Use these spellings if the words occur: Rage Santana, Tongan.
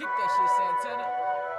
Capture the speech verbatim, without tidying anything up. Kick that shit, Santana.